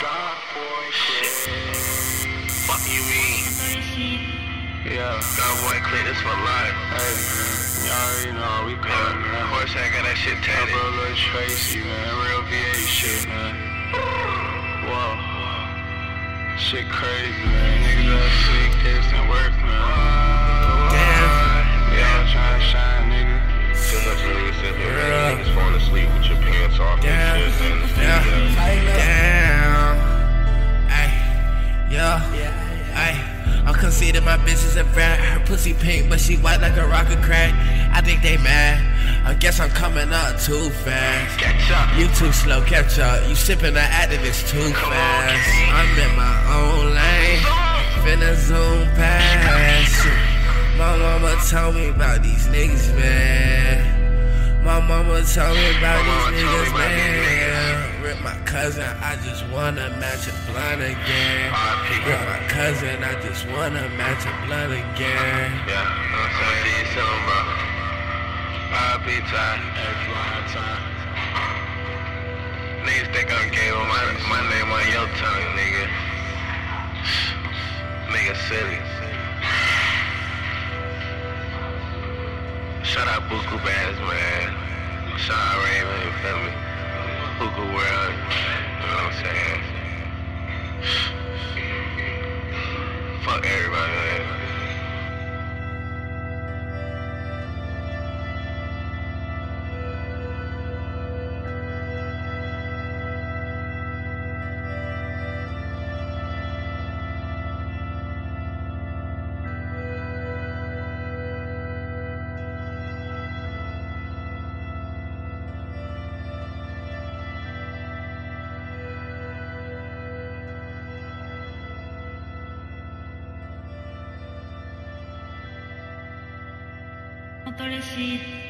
Stop, boy, Chris. Fuck you mean? Yeah, that boy, Chris, this for life. Hey, man, y'all already know how we go, man. Of course, I got that shit tatted. My bro, Lil Tracy, man, real VA shit, man. Whoa. Shit crazy, man. Niggas up sick, this and work, man. Damn. Yeah, I'm trying to shine, nigga. Too much niggas in here, man. Niggas falling asleep with your pants off and shit, man. I'm conceited, my bitch is a brat. Her pussy pink, but she white like a rocket crack. I think they mad. I guess I'm coming up too fast. Catch up. You too slow, catch up. You sipping the activist too fast. I'm in my own lane. Finna zoom past. My mama told me about these niggas, man. My mama told me about these niggas, man. Rip my cousin, I just wanna match a blunt again. Rip my cousin, I just wanna match a blunt again. Yeah, I'm trying to do something, bro. I'll be tired. Niggas think I'm gay with my name on your tongue, nigga. Nigga silly. Shout out Buku Bass, man. Shout out Raven, you feel me? Hookah world, you know what I'm saying? Fuck everybody, man. What is it?